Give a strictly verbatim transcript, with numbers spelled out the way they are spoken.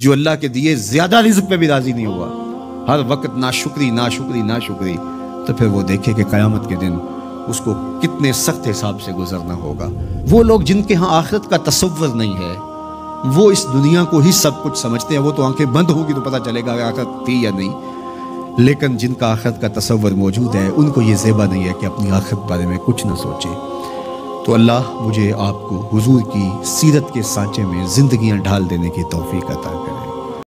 जो अल्लाह के दिए ज्यादा रिज्क पे भी राजी नहीं हुआ, हर वक्त नाशुक्री नाशुक्री नाशुक्री, तो फिर वो देखे कि क़यामत के दिन उसको कितने सख्त हिसाब से गुजरना होगा। वो लोग जिनके यहाँ आखिरत का तसव्वुर नहीं है, वो इस दुनिया को ही सब कुछ समझते हैं। वो तो आंखें बंद होगी तो पता चलेगा कि आखिरत थी या नहीं, लेकिन जिनका आखिरत का तसव्वुर मौजूद है उनको ये ज़ेबा नहीं है कि अपनी आखिरत बारे में कुछ ना सोचें। तो अल्लाह मुझे आपको हुजूर की सीरत के सांचे में ज़िंदगियां ढाल देने की तौफीक अता करे।